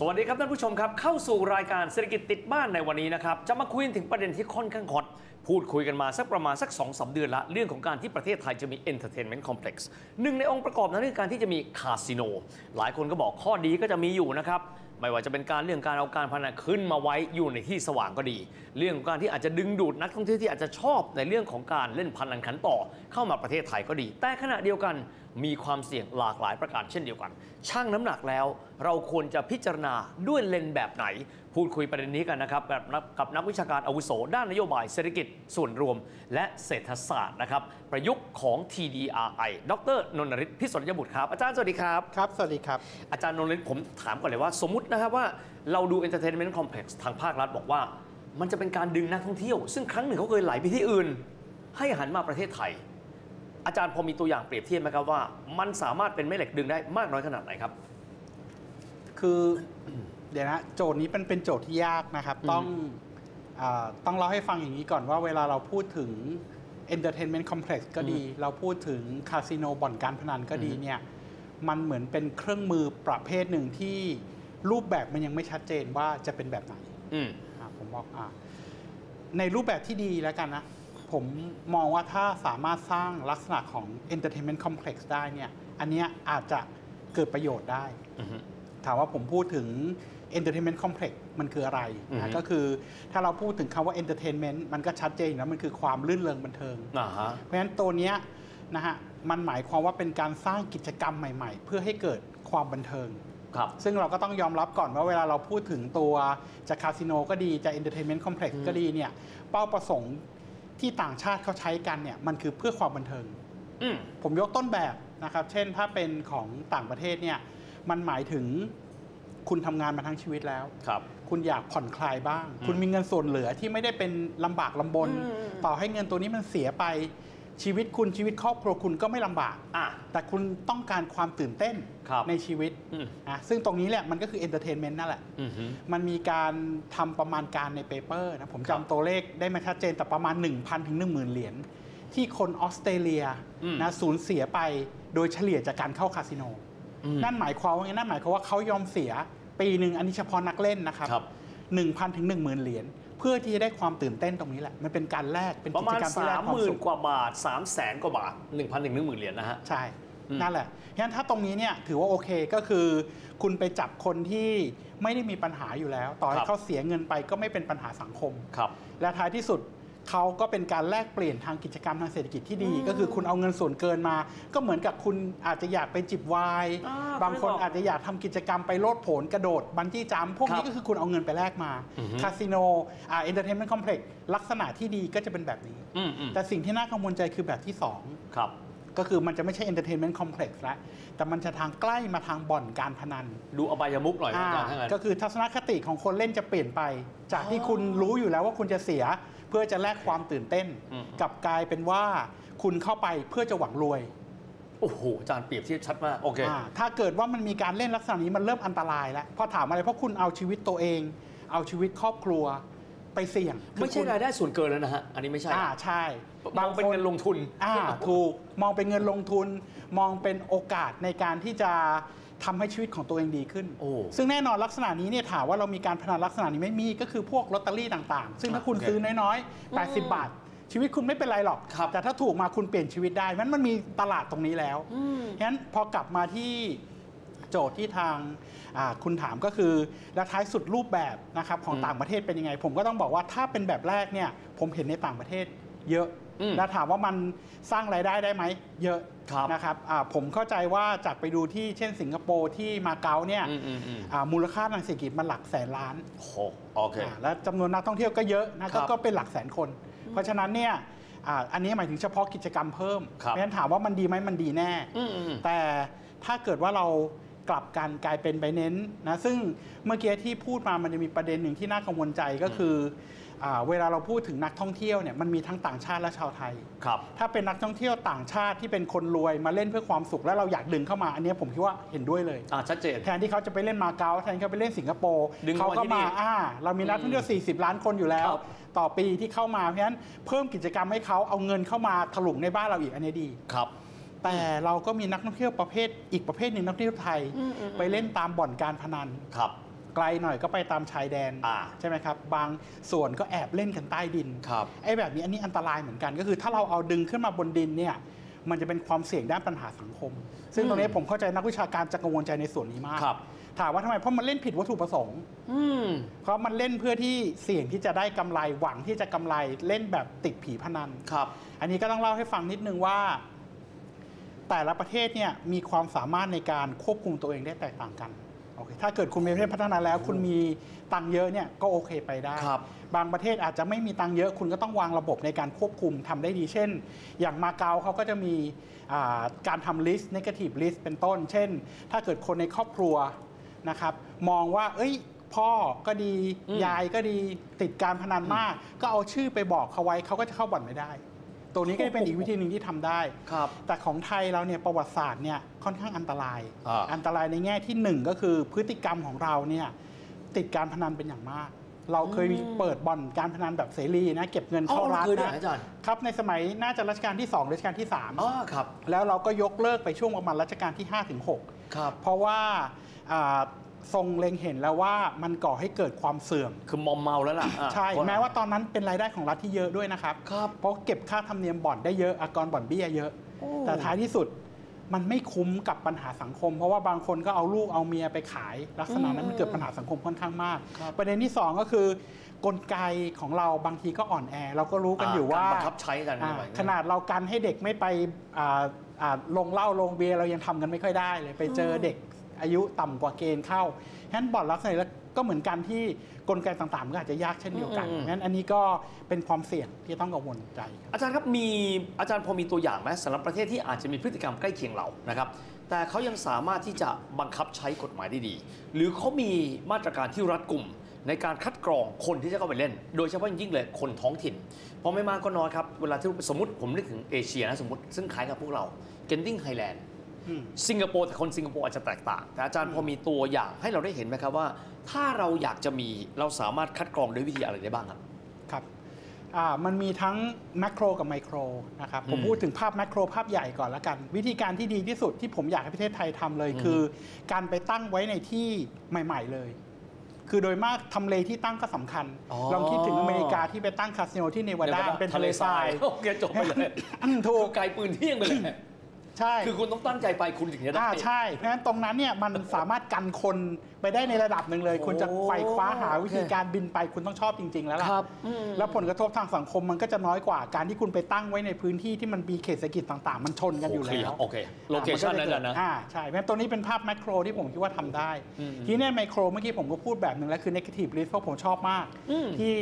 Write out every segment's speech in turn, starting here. สวัสดีครับท่านผู้ชมครับเข้าสู่รายการเศรษฐกิจติดบ้านในวันนี้นะครับจะมาคุยถึงประเด็นที่ค่อนข้างฮอตพูดคุยกันมาสักประมาณสัก 2-3 เดือนละเรื่องของการที่ประเทศไทยจะมี Entertainment Complex หนึ่งในองค์ประกอบนั้นคือการที่จะมีคาสิโนหลายคนก็บอกข้อดีก็จะมีอยู่นะครับไม่ว่าจะเป็นการเรื่องการเอาการพนันขึ้นมาไว้อยู่ในที่สว่างก็ดีเรื่องการที่อาจจะดึงดูดนักท่องเที่ยวที่อาจจะชอบในเรื่องของการเล่นพนันขันต่อเข้ามาประเทศไทยก็ดีแต่ขณะเดียวกันมีความเสี่ยงหลากหลายประการเช่นเดียวกันชั่งน้ำหนักแล้วเราควรจะพิจารณาด้วยเลนส์แบบไหนพูดคุยประเด็นนี้กันนะครับกับนักวิชาการอาวุโสด้านนโยบายเศรษฐกิจส่วนรวมและเศรษฐศาสตร์นะครับประยุกต์ของ TDRI ดร.นนฤทธิ์ พิศนยบุตรครับอาจารย์สวัสดีครับครับสวัสดีครับอาจารย์นนฤทธิ์ผมถามก่อนเลยว่าสมมุตินะครับว่าเราดู Entertainment Complex ทางภาครัฐบอกว่ามันจะเป็นการดึงนักท่องเที่ยวซึ่งครั้งหนึ่งเขาเคยไหลไปที่อื่นให้หันมาประเทศไทยอาจารย์พอมีตัวอย่างเปรียบเทียบไหมครับว่ามันสามารถเป็นแม่เหล็กดึงได้มากน้อยขนาดไหนครับคือเดี๋ยวนะโจทย์นี้เป็นโจทย์ที่ยากนะครับต้องเล่าให้ฟังอย่างนี้ก่อนว่าเวลาเราพูดถึง Entertainment Complex ก็ดีเราพูดถึงคาสิโนบ่อนการพนันก็ดีเนี่ยมันเหมือนเป็นเครื่องมือประเภทหนึ่งที่รูปแบบมันยังไม่ชัดเจนว่าจะเป็นแบบไหนผมบอกในรูปแบบที่ดีแล้วกันนะผมมองว่าถ้าสามารถสร้างลักษณะของ Entertainment Complex ได้เนี่ยอันเนี้ยอาจจะเกิดประโยชน์ได้ถามว่าผมพูดถึง Entertainment Complex มันคืออะไรนะก็คือถ้าเราพูดถึงคำว่า Entertainment มันก็ชัดเจนแล้วมันคือความลื่นเริงบันเทิงเพราะฉะนั้นตัวเนี้ยนะฮะมันหมายความว่าเป็นการสร้างกิจกรรมใหม่ๆเพื่อให้เกิดความบันเทิงซึ่งเราก็ต้องยอมรับก่อนว่าเวลาเราพูดถึงตัวจะคาสิโนก็ดีจะ Entertainment Complex ก็ดีเนี่ยเป้าประสงค์ที่ต่างชาติเขาใช้กันเนี่ยมันคือเพื่อความบันเทิงผมยกต้นแบบนะครับเช่นถ้าเป็นของต่างประเทศเนี่ยมันหมายถึงคุณทำงานมาทั้งชีวิตแล้วครับคุณอยากผ่อนคลายบ้างคุณมีเงินส่วนเหลือที่ไม่ได้เป็นลำบากลำบนต่อให้เงินตัวนี้มันเสียไปชีวิตคุณชีวิตครอบครัวคุณก็ไม่ลำบากแต่คุณต้องการความตื่นเต้นในชีวิตซึ่งตรงนี้แหละมันก็คือเอนเตอร์เทนเมนต์นั่นแหละมันมีการทำประมาณการในเปเปอร์นะผมจำตัวเลขได้ไม่ชัดเจนแต่ประมาณ 1,000 ถึง 10,000 เหรียญที่คนออสเตรเลียนะสูญเสียไปโดยเฉลี่ยจากการเข้าคาสิโนนั่นหมายความว่าไงนั่นหมายความว่าเขายอมเสียปีหนึ่งอันนี้เฉพาะนักเล่นนะครับ 1,000 ถึง 10,000 เหรียญเพื่อที่จะได้ความตื่นเต้นตรงนี้แหละมันเป็นการแลกเป็นกิจกรรมที่แลกความสุขกว่าบาท 300,000 กว่าบาท 1,000 ถึง 10,000 เหรียญนะฮะใช่นั่นแหละงั้นถ้าตรงนี้เนี่ยถือว่าโอเคก็คือคุณไปจับคนที่ไม่ได้มีปัญหาอยู่แล้วต่อให้เขาเสียเงินไปก็ไม่เป็นปัญหาสังคมและท้ายที่สุดเขาก็เป็นการแลกเปลี่ยนทางกิจกรรมทางเศรษฐกิจที่ดีก็คือคุณเอาเงินส่วนเกินมาก็เหมือนกับคุณอาจจะอยากไปจิบไวน์บางคนอาจจะอยากทำกิจกรรมไปโลดโผนกระโดดบันจี้จัมพ์พวกนี้ก็คือคุณเอาเงินไปแลกมาคาสิโนเอนเตอร์เทนเมนต์คอมเพล็กซ์ลักษณะที่ดีก็จะเป็นแบบนี้แต่สิ่งที่น่ากังวลใจคือแบบที่2ครับก็คือมันจะไม่ใช่เอนเตอร์เทนเมนต์คอมเพล็กซ์แล้วแต่มันจะทางใกล้มาทางบ่อนการพนันดูอบายมุขหน่อยก็คือทัศนคติของคนเล่นจะเปลี่ยนไปจากที่คุณรู้อยู่แล้วว่าคุณจะเสียเพื่อจะแลกความตื่นเต้นกับกลายเป็นว่าคุณเข้าไปเพื่อจะหวังรวยโอ้โหอาจารย์เปรียบเทียบชัดมากโอเคถ้าเกิดว่ามันมีการเล่นลักษณะนี้มันเริ่มอันตรายแล้วพอถามอะไรเพราะคุณเอาชีวิตตัวเองเอาชีวิตครอบครัวไปเสี่ยงไม่ใช่รายได้ส่วนเกินแล้วนะฮะอันนี้ไม่ใช่ใช่บางคนเป็นเงินลงทุนถูกมองเป็นเงินลงทุนมองเป็นโอกาสในการที่จะทำให้ชีวิตของตัวเองดีขึ้นซึ่งแน่นอนลักษณะนี้เนี่ยถามว่าเรามีการพนันลักษณะนี้ไม่มีก็คือพวกลอตเตอรี่ต่างๆซึ่งถ้าคุณซื้อน้อยๆ80 บาทชีวิตคุณไม่เป็นไรหรอกแต่ถ้าถูกมาคุณเปลี่ยนชีวิตได้เพราะฉะนั้นมันมีตลาดตรงนี้แล้วฉะนั้นพอกลับมาที่โจทย์ที่ทางคุณถามก็คือและท้ายสุดรูปแบบนะครับของต่างประเทศเป็นยังไงผมก็ต้องบอกว่าถ้าเป็นแบบแรกเนี่ยผมเห็นในต่างประเทศเยอะแล้วถามว่ามันสร้างรายได้ได้ไหมเยอะนะครับผมเข้าใจว่าจากไปดูที่เช่นสิงคโปร์ที่มาเก๊าเนี่ยมูลค่าทางเศรษฐกิจมันหลักแสนล้านโอเคและจำนวนนักท่องเที่ยวก็เยอะนะก็เป็นหลักแสนคนเพราะฉะนั้นเนี่ยอันนี้หมายถึงเฉพาะกิจกรรมเพิ่มเพราะฉะนั้นถามว่ามันดีไหมมันดีแน่แต่ถ้าเกิดว่าเรากลับกันกลายเป็นไปเน้นนะซึ่งเมื่อกี้ที่พูดมามันจะมีประเด็นหนึ่งที่น่ากังวลใจก็คือเวลาเราพูดถึงนักท่องเที่ยวเนี่ยมันมีทั้งต่างชาติและชาวไทยครับถ้าเป็นนักท่องเที่ยวต่างชาติที่เป็นคนรวยมาเล่นเพื่อความสุขแล้วเราอยากดึงเข้ามาอันนี้ผมคิดว่าเห็นด้วยเลยชัดเจนแทนที่เขาจะไปเล่นมาเก๊าแทนเขาไปเล่นสิงคโปร์เขาก็มาเรามีนักท่องเที่ยว40 ล้านคนอยู่แล้วต่อปีที่เข้ามาเพราะฉะนั้นเพิ่มกิจกรรมให้เขาเอาเงินเข้ามาถลุงในบ้านเราอีกอันนี้ดีครับแต่เราก็มีนักท่องเที่ยวประเภทอีกประเภทหนึ่งนักท่องเที่ยวไทยไปเล่นตามบ่อนการพนัน ไกลหน่อยก็ไปตามชายแดนใช่ไหมครับบางส่วนก็แอบเล่นกันใต้ดินไอ้แบบนี้อันนี้อันตรายเหมือนกันก็คือถ้าเราเอาดึงขึ้นมาบนดินเนี่ยมันจะเป็นความเสี่ยงด้านปัญหาสังคมซึ่งตรงนี้ผมเข้าใจนักวิชาการจะกังวลใจในส่วนนี้มากถามว่าทำไมเพราะมันเล่นผิดวัตถุประสงค์เพราะมันเล่นเพื่อที่เสี่ยงที่จะได้กำไรหวังที่จะกำไรเล่นแบบติดผีพนันอันนี้ก็ต้องเล่าให้ฟังนิดนึงว่าแต่ละประเทศเนี่ยมีความสามารถในการควบคุมตัวเองได้แตกต่างกันถ้าเกิดคุณมีประเทศพัฒนาแล้วคุณมีตังเยอะเนี่ยก็โอเคไปได้ บางประเทศอาจจะไม่มีตังเยอะคุณก็ต้องวางระบบในการควบคุมทำได้ดีเช่นอย่างมาเก๊าเขาก็จะมีการทำลิสต์เนกาทีฟลิสต์เป็นต้นเช่นถ้าเกิดคนในครอบครัวนะครับมองว่าเอ้ยพ่อก็ดียายก็ดีติดการพนันมากก็เอาชื่อไปบอกเขาไว้เขาก็จะเข้าบ่อนไม่ได้ตัวนี้ก็เป็นอีกวิธีหนึ่งที่ทำได้แต่ของไทยเราเนี่ยประวัติศาสตร์เนี่ยค่อนข้างอันตรายในแง่ที่1ก็คือพฤติกรรมของเราเนี่ยติดการพนันเป็นอย่างมากเราเคยเปิดบ่อนการพนันแบบเสรีนะเก็บเงินเข้าร้านนะครับในสมัยน่าจะรัชกาลที่2รัชกาลที่3แล้วเราก็ยกเลิกไปช่วงประมาณรัชกาลที่5ถึง6เพราะว่าทรงเล็งเห็นแล้วว่ามันก่อให้เกิดความเสื่อมคือมอมเมาแล้วล่ะใช่แม้ว่าตอนนั้นเป็นรายได้ของรัฐที่เยอะด้วยนะครับเพราะเก็บค่าธรรมเนียมบ่อนได้เยอะอากรบ่อนเบี้ยเยอะแต่ท้ายที่สุดมันไม่คุ้มกับปัญหาสังคมเพราะว่าบางคนก็เอาลูกเอาเมียไปขายลักษณะนั้นมันเกิดปัญหาสังคมค่อนข้างมากประเด็นที่2ก็คือกลไกของเราบางทีก็อ่อนแอเราก็รู้กันอยู่ว่าบังคับใช้กันขนาดเรากันให้เด็กไม่ไปลงเหล้าลงเบียร์เรายังทำกันไม่ค่อยได้เลยไปเจอเด็กอายุต่ำกว่าเกณฑ์เข้าฉะนั้นบ่อนลักษณะแล้วก็เหมือนกันที่กลไกต่างๆก็อาจจะยากเช่นเดียวกันงั้นอันนี้ก็เป็นความเสี่ยงที่ต้องกังวลใจอาจารย์ครับมีอาจารย์พอมีตัวอย่างไหมสำหรับประเทศที่อาจจะมีพฤติกรรมใกล้เคียงเรานะครับแต่เขายังสามารถที่จะบังคับใช้กฎหมายได้ดีหรือเขามีมาตรการที่รัดกุมในการคัดกรองคนที่จะเข้าไปเล่นโดยเฉพาะยิ่งเลยคนท้องถิ่นพอไม่มากก็น้อยครับเวลาที่สมมติผมนึกถึงเอเชียนะสมมติซึ่งคล้ายกับพวกเราเกนติงไฮแลนด์สิงคโปร์แต่คนสิงคโปร์อาจจะแตกต่างแต่อาจารย์พอมีตัวอย่างให้เราได้เห็นไหมครับว่าถ้าเราอยากจะมีเราสามารถคัดกรองด้วยวิธีอะไรได้บ้างครับมันมีทั้งแมคโครกับไมโครนะครับผมพูดถึงภาพแมคโครภาพใหญ่ก่อนละกันวิธีการที่ดีที่สุดที่ผมอยากให้ประเทศไทยทำเลยคือการไปตั้งไว้ในที่ใหม่ๆเลยคือโดยมากทำเลที่ตั้งก็สำคัญลองคิดถึงอเมริกาที่ไปตั้งคาสิโนที่เนวาดาเป็นทะเลทรายแกจบไปเลยถูกไกลปืนเที่ยงไปเลยใช่คือคุณต้องตั้งใจไปคุณถึงจะได้ใช่เพราะฉะนั้นตรงนั้นเนี่ยมันสามารถกันคนไปได้ในระดับหนึ่งเลยคุณจะไขว่คว้าหาวิธีการบินไปคุณต้องชอบจริงๆแล้วล่ะแล้วผลกระทบทางสังคมมันก็จะน้อยกว่าการที่คุณไปตั้งไว้ในพื้นที่ที่มันมีเขตเศรษฐกิจต่างๆมันชนกันอยู่แล้วโอเคโลเคชั่นนั่นแหละนะใช่เพราะฉะนั้นตรงนี้เป็นภาพแมคโครที่ผมคิดว่าทำได้ทีนี้ไมโครเมื่อกี้ผมก็พูดแบบหนึ่งแล้วคือ negative list เพราะผมชอบมากที่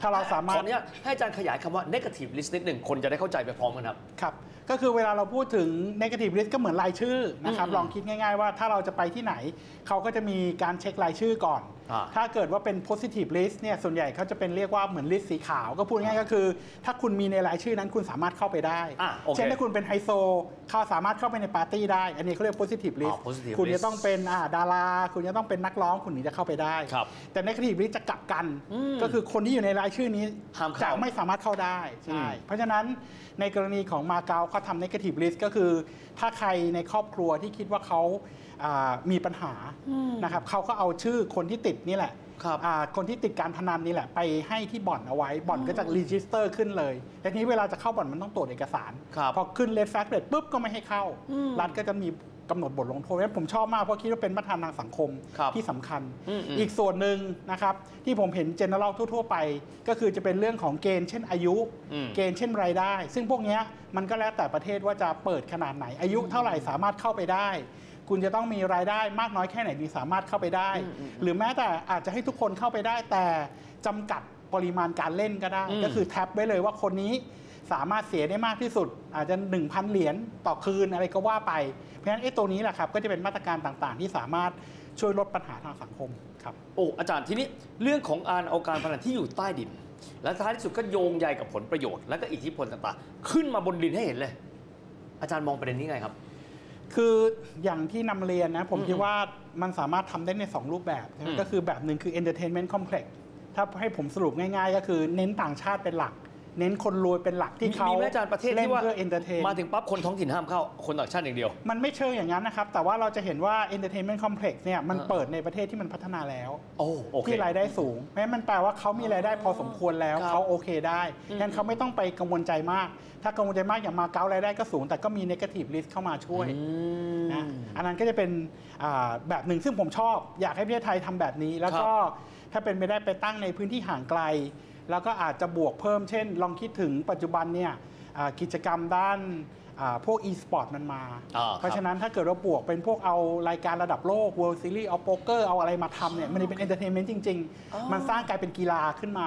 ถ้าเราสามารถให้อาจารย์ขยายคำว่า negative list นิดหนึ่งคนจะได้เข้าใจไปพร้อมกันครับก็คือเวลาเราพูดถึง negative list ก็เหมือนรายชื่อนะครับลองคิดง่ายๆว่าถ้าเราจะไปที่ไหนเขาก็จะมีการเช็ครายชื่อก่อนถ้าเกิดว่าเป็น positive list เนี่ยส่วนใหญ่เขาจะเป็นเรียกว่าเหมือนลิสต์สีขาวก็พูดง่ายก็คือถ้าคุณมีในรายชื่อนั้นคุณสามารถเข้าไปได้เช่นถ้าคุณเป็นไฮโซเขาสามารถเข้าไปในปาร์ตี้ได้อันนี้เขาเรียก positive list คุณจะต้องเป็นดาราคุณจะต้องเป็นนักร้องคุณถึงจะเข้าไปได้แต่ negative list จะกลับกันก็คือคนที่อยู่ในรายชื่อนี้จะไม่สามารถเข้าได้ใช่เพราะฉะนั้นในกรณีของมาเก๊าเขาทำ negative list ก็คือถ้าใครในครอบครัวที่คิดว่าเขามีปัญหานะครับเขาก็เอาชื่อคนที่ติดนี่แหละคนที่ติดการพนันนี่แหละไปให้ที่บ่อนเอาไว้บ่อนก็จะรีจิสเตอร์ขึ้นเลยแต่นี้เวลาจะเข้าบ่อนมันต้องตรวจเอกสารพอขึ้นเลดแฟกเรดปุ๊บก็ไม่ให้เข้ารัฐก็จะมีกำหนดบทลงโทษผมชอบมากเพราะคิดว่าเป็นมาตรฐานทางสังคมที่สำคัญอีกส่วนหนึ่งนะครับที่ผมเห็นเจเนอเรลทั่วๆไปก็คือจะเป็นเรื่องของเกณฑ์เช่นอายุเกณฑ์เช่นรายได้ซึ่งพวกนี้มันก็แล้วแต่ประเทศว่าจะเปิดขนาดไหนอายุเท่าไหร่สามารถเข้าไปได้คุณจะต้องมีรายได้มากน้อยแค่ไหนถึงสามารถเข้าไปได้หรือแม้แต่อาจจะให้ทุกคนเข้าไปได้แต่จำกัดปริมาณการเล่นก็ได้ก็คือแท็บไว้เลยว่าคนนี้สามารถเสียได้มากที่สุดอาจจะ 1,000 เหรียญต่อคืนอะไรก็ว่าไปเพราะฉะนั้นไอ้ตัวนี้แหละครับก็จะเป็นมาตรการต่างๆที่สามารถช่วยลดปัญหาทางสังคมครับโอ้อาจารย์ทีนี้เรื่องของเอาการพนันที่อยู่ใต้ดินและท้ายที่สุดก็โยงใยกับผลประโยชน์และก็อิทธิพลต่างๆขึ้นมาบนดินให้เห็นเลยอาจารย์มองประเด็นนี้ไงครับคืออย่างที่นำเรียนนะผมคิดว่ามันสามารถทำได้ใน2รูปแบบก็คือแบบหนึ่งคือ Entertainment Complex ถ้าให้ผมสรุปง่ายๆก็คือเน้นต่างชาติเป็นหลัก เน้นคนรวยเป็นหลักที่เขาเล่นเพื่อเอนเตอร์เทนมาถึงปั๊บคนท้องถิ่นห้ามเข้าคนต่างชาติอย่างเดียวมันไม่เชิงอย่างนั้นนะครับแต่ว่าเราจะเห็นว่า Entertainment Complex เนี่ยมันเปิดในประเทศที่มันพัฒนาแล้วที่รายได้สูงแม้มันแปลว่าเขามีรายได้พอสมควรแล้วเขาโอเคได้งั้นเขาไม่ต้องไปกังวลใจมากถ้ากังวลใจมากอย่างมาเก๊ารายได้ก็สูงแต่ก็มี Negative Risk เข้ามาช่วยนะอันนั้นก็จะเป็นแบบหนึ่งซึ่งผมชอบอยากให้ประเทศไทยทำแบบนี้แล้วก็ถ้าเป็นไม่ได้ไปตั้งในพื้นที่ห่างไกลแล้วก็อาจจะบวกเพิ่มเช่นลองคิดถึงปัจจุบันเนี่ยกิจกรรมด้านพวก e-sport มันมาเพราะฉะนั้นถ้าเกิดเราบวกเป็นพวกเอารายการระดับโลก World Series เอาโป๊กเกอร์เอาอะไรมาทำเนี่ยมันจะเป็น Entertainment จริงๆมันสร้างกลายเป็นกีฬาขึ้นมา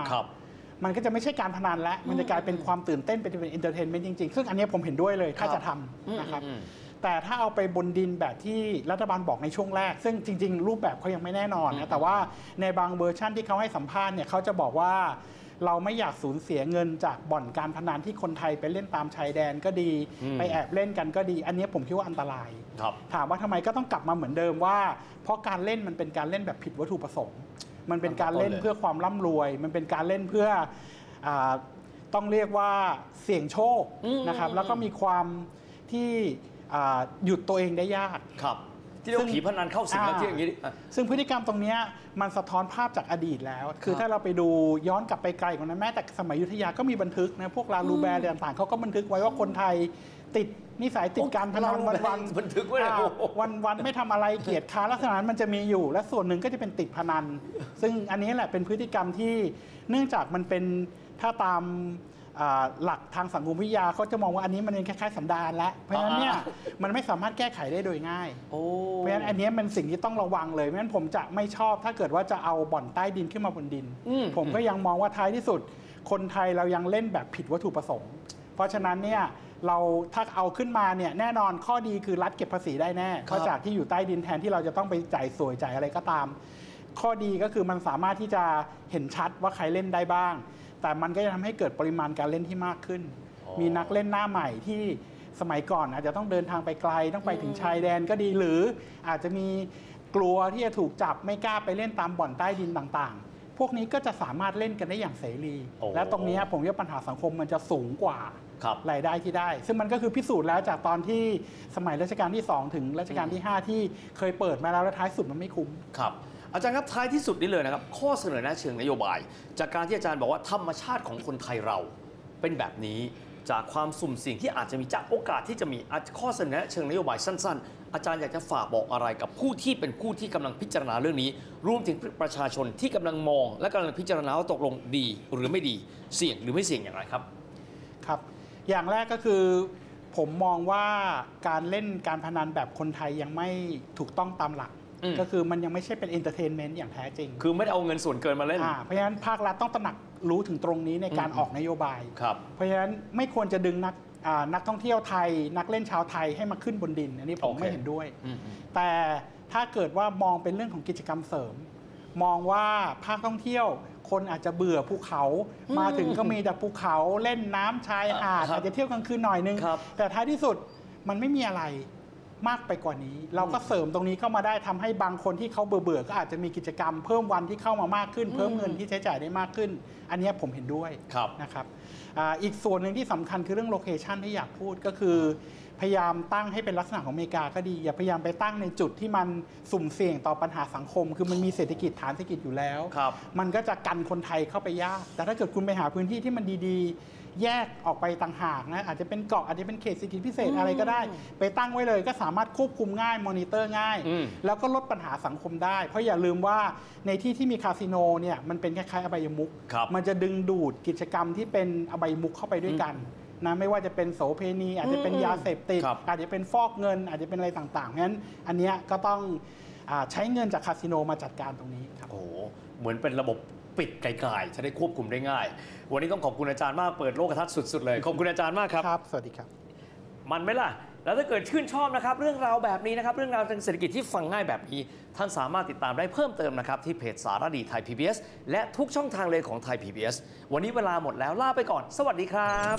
มันก็จะไม่ใช่การพนันแล้วมันจะกลายเป็นความตื่นเต้นเป็น Entertainment จริงๆซึ่งอันนี้ผมเห็นด้วยเลยถ้าจะทำนะครับแต่ถ้าเอาไปบนดินแบบที่รัฐบาลบอกในช่วงแรกซึ่งจริงๆรูปแบบเขายังไม่แน่นอนนะแต่ว่าในบางเวอร์ชั่นที่เขาให้สัมภาษณ์เนี่ยเขาจะบอกว่าเราไม่อยากสูญเสียเงินจากบ่อนการพนันที่คนไทยไปเล่นตามชายแดนก็ดีไปแอบเล่นกันก็ดีอันนี้ผมคิดว่าอันตรายถามว่าทำไมก็ต้องกลับมาเหมือนเดิมว่าเพราะการเล่นมันเป็นการเล่นแบบผิดวัตถุประสงค์มันเป็นการเล่นเพื่อความร่ำรวยมันเป็นการเล่นเพื่อต้องเรียกว่าเสี่ยงโชคนะครับแล้วก็มีความที่หยุดตัวเองได้ยากครับที่เรื่องผีพนันเข้าสิงแล้วที่อย่างนี้ซึ่งพฤติกรรมตรงนี้มันสะท้อนภาพจากอดีตแล้วคือถ้าเราไปดูย้อนกลับไปไกลกว่านั้นแม้แต่สมัยอยุธยาก็มีบันทึกนะพวกลาลูแบร์ต่างๆเขาก็บันทึกไว้ว่าคนไทยติดนิสัยติดการพนันวันๆบันทึกไว้วันๆไม่ทำอะไรเกียรติค้าลักษณะนั้นมันจะมีอยู่และส่วนหนึ่งก็จะเป็นติดพนันซึ่งอันนี้แหละเป็นพฤติกรรมที่เนื่องจากมันเป็นถ้าตามหลักทางสังคมวิทยาเขาจะมองว่าอันนี้มันเป็นคล้ายๆสันดานและเพราะฉะนั้นเนี่ยมันไม่สามารถแก้ไขได้โดยง่ายเพราะฉะนั้นอันนี้มันสิ่งที่ต้องระวังเลยเพราะฉะนั้นผมจะไม่ชอบถ้าเกิดว่าจะเอาบ่อนใต้ดินขึ้นมาบนดินผมก็ยังมองว่าท้ายที่สุดคนไทยเรายังเล่นแบบผิดวัตถุประสงค์เพราะฉะนั้นเนี่ยเราถ้าเอาขึ้นมาเนี่ยแน่นอนข้อดีคือรัฐเก็บภาษีได้แน่เพราะจากที่อยู่ใต้ดินแทนที่เราจะต้องไปจ่ายสวยจ่ายอะไรก็ตามข้อดีก็คือมันสามารถที่จะเห็นชัดว่าใครเล่นได้บ้างแต่มันก็จะทำให้เกิดปริมาณการเล่นที่มากขึ้นมีนักเล่นหน้าใหม่ที่สมัยก่อนอาจจะต้องเดินทางไปไกลต้องไปถึงชายแดนก็ดีหรืออาจจะมีกลัวที่จะถูกจับไม่กล้าไปเล่นตามบ่อนใต้ดินต่างๆพวกนี้ก็จะสามารถเล่นกันได้อย่างเสรีและตรงนี้ผมว่าปัญหาสังคมมันจะสูงกว่ารายได้ที่ได้ซึ่งมันก็คือพิสูจน์แล้วจากตอนที่สมัยรัชกาลที่2ถึงรัชกาลที่5ที่เคยเปิดมาแล้วท้ายสุดมันไม่คุ้มครับอาจารย์ครับท้ายที่สุดนี้เลยนะครับข้อเสนอแนะเชิงนโยบายจากการที่อาจารย์บอกว่าธรรมชาติของคนไทยเราเป็นแบบนี้จากความสุ่มเสี่ยงที่อาจจะมีจากโอกาสที่จะมีข้อเสนอแนะเชิงนโยบายสั้นๆอาจารย์อยากจะฝากบอกอะไรกับผู้ที่เป็นผู้ที่กำลังพิจารณาเรื่องนี้รวมถึงประชาชนที่กำลังมองและกำลังพิจารณาว่าตกลงดีหรือไม่ดีเสี่ยงหรือไม่เสี่ยงอย่างไรครับครับอย่างแรกก็คือผมมองว่าการเล่นการพนันแบบคนไทยยังไม่ถูกต้องตามหลักก็คือมันยังไม่ใช่เป็นเอนเตอร์เทนเมนต์อย่างแท้จริงคือไม่ได้เอาเงินส่วนเกินมาเล่นเพราะฉะนั้นภาครัฐต้องตระหนักรู้ถึงตรงนี้ในการออกนโยบายเพราะฉะนั้นไม่ควรจะดึงนักท่องเที่ยวไทยนักเล่นชาวไทยให้มาขึ้นบนดินอันนี้ผมไม่เห็นด้วยแต่ถ้าเกิดว่ามองเป็นเรื่องของกิจกรรมเสริมมองว่าภาคท่องเที่ยวคนอาจจะเบื่อภูเขามาถึงก็มีแต่ภูเขาเล่นน้ำชายหาดอาจจะเที่ยวกลางคืนหน่อยนึงแต่ท้ายที่สุดมันไม่มีอะไรมากไปกว่านี้เราก็เสริมตรงนี้เข้ามาได้ทำให้บางคนที่เขาเบื่อก็อาจจะมีกิจกรรมเพิ่มวันที่เข้ามามากขึ้นเพิ่มเงินที่ใช้จ่ายได้มากขึ้นอันนี้ผมเห็นด้วยนะครับอีกส่วนหนึ่งที่สำคัญคือเรื่องโลเคชันที่อยากพูดก็คือพยายามตั้งให้เป็นลักษณะของอเมริกาก็ดีอย่าพยายามไปตั้งในจุดที่มันสุ่มเสี่ยงต่อปัญหาสังคมคือมันมีเศรษฐกิจฐานเศรษฐกิจอยู่แล้วมันก็จะกันคนไทยเข้าไปยากแต่ถ้าเกิดคุณไปหาพื้นที่ที่มันดีแยกออกไปต่างหากนะอาจจะเป็นเกาะอาจจะเป็นเขตเศรษฐกิจพิเศษอะไรก็ได้ไปตั้งไว้เลยก็สามารถควบคุมง่ายมอนิเตอร์ง่ายแล้วก็ลดปัญหาสังคมได้เพราะอย่าลืมว่าในที่ที่มีคาสิโนเนี่ยมันเป็นคล้ายๆอบายมุขมันจะดึงดูดกิจกรรมที่เป็นอบายมุขเข้าไปด้วยกันนะไม่ว่าจะเป็นโสเภณีอาจจะเป็นยาเสพติดอาจจะเป็นฟอกเงินอาจจะเป็นอะไรต่างๆงั้นอันเนี้ยก็ต้องใช้เงินจากคาสิโนมาจัดการตรงนี้ครับโอ้เหมือนเป็นระบบปิดไกลๆจะได้ควบคุมได้ง่ายวันนี้ต้องขอบคุณอาจารย์มากเปิดโลกทัศน์สุดๆเลยขอบคุณอาจารย์มากครับครับสวัสดีครับมันไหมล่ะแล้วถ้าเกิดชื่นชอบนะครับเรื่องราวแบบนี้นะครับเรื่องราวทางเศรษฐกิจที่ฟังง่ายแบบนี้ท่านสามารถติดตามได้เพิ่มเติมนะครับที่เพจสารดีไทย PBS และทุกช่องทางเลยของไทย PBS วันนี้เวลาหมดแล้วลาไปก่อนสวัสดีครับ